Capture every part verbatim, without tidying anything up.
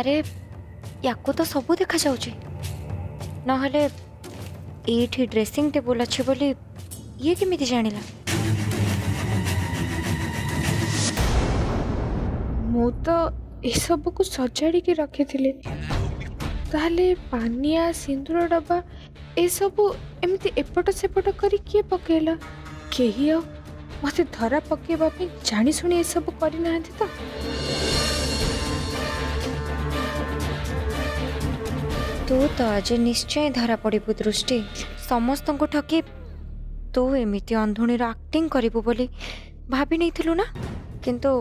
अरे याको तो सबू देखा जाउछे नहले एठी ड्रेसिंग टेबल अच्छे बोली ये केमिति जानिला मु तो ए सब को सजाड़ी के रखे थिले ताले पानिया सिंदूर डब्बा ए सब एमती एपट सेपट करी के पकेला केही आ मते धरा पकेबा पे जानी सुनी ए सब करी नाहंती तो तू तो आज निश्चय धरा पड़ू दृष्टि समस्त को ठकी तू एमती अंधुणी आक्टिंग करू बोली भाभी नहीं थिलु ना किंतु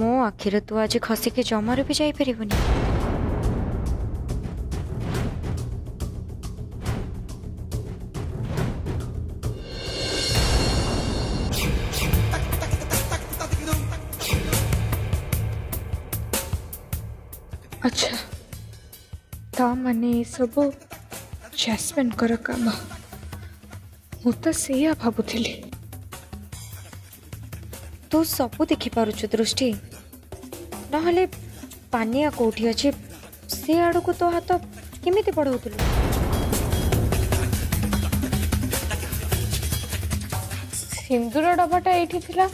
मो आखिर तू आज खसिके जमार भी जापर अच्छा ता माने सब जैस्मिन कर काम मुत से भावुली तू सब देखी पारुचु दृष्टि नहले पानिया कोठी अच्छे से आड़ को तो हाथ केमी बढ़ाऊ सिंदूर डबाटा एठी थिला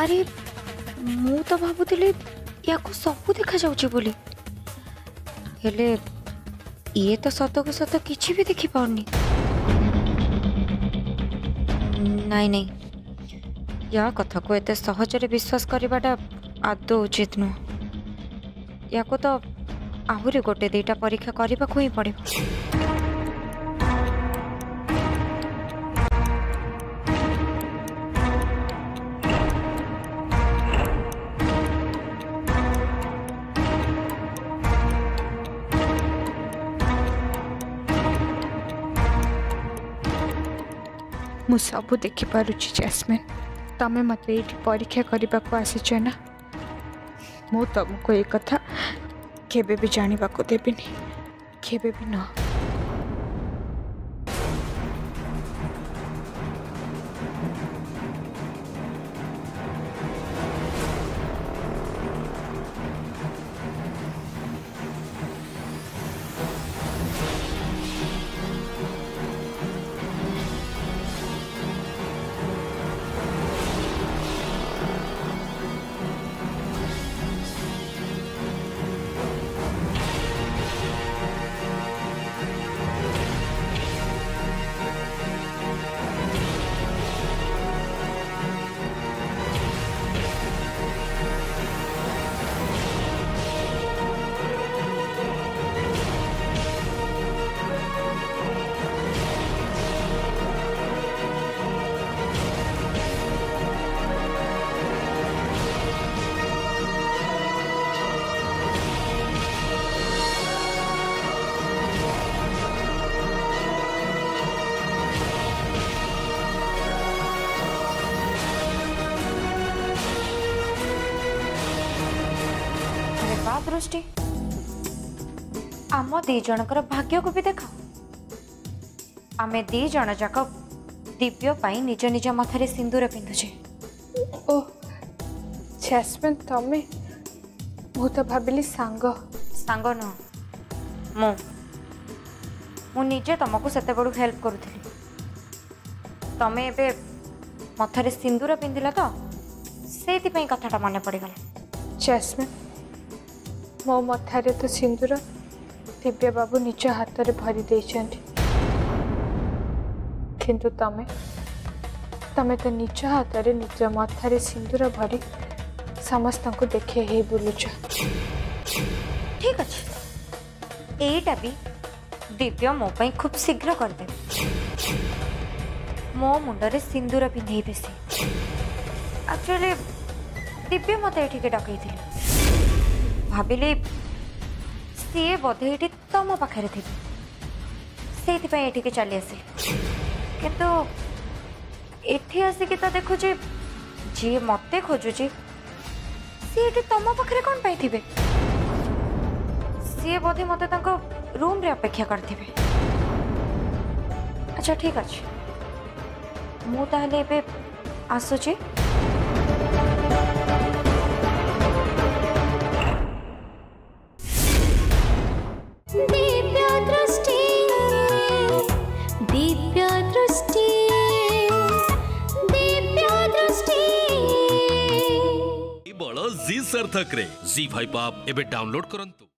अरे मु तो भावुली या सबू देखा बोली हेले ये तो सत को सत किसी भी देखी पाउनी नहीं नहीं या कथा को एते सहजरे विश्वास करवाटा आदौ उचित नुह या को तो आहुरी गोटे दीटा परीक्षा करने को ही पड़े मु सब देखी पारुची जैस्मिन तमें मत ये परीक्षा करने को आसीच ना मु तुमको ये कथा केबे भी जानिबा को देबी नहीं केबे भी न दृष्टि आम दी जनकर भाग्य को भी देख आमे दी जन जाक दिव्य पाई निज निज मथारे सिंदूर पिंधुचे ओ जैस्मिन तमें मु तो भाविली सांग सांग नुह मु मु निजे तुमको सेते बड़ू हेल्प करूली तमें एबे मथारे सिंदूर पिंधिला तो से कथाटा मन पड़गला जैस्मिन मो मथारे तो सिंदूर दिव्य बाबू निज हाथ में भरी किंतु तमें तमें तो निज हाथ में निज मथारे सिंदूर भरी समस्त को देखे ही बुलुच ठीक अच्छे एटा भी दिव्य मो पई खूब शीघ्र करदे मो मुंडरे सिंदूर पिंधे बेसी एक्चुअली दिव्य मते एठी के डकई थी भाविली सीए बोधे ये तुम पाखे थी से चली आसे कितु एठी आसिक देखुचे जी मत खोजुची सी एटी तम पखरे कोन पाई थिबे सी बोधे मते तांको रूम रे अपेक्षा करथिबे। अच्छा ठीक अछि मु ताले बे आसु छी। दिव्य दृष्टि दिव्य दृष्टि जी सार्थक रे जी भाई बाप एबे डाउनलोड करंतु।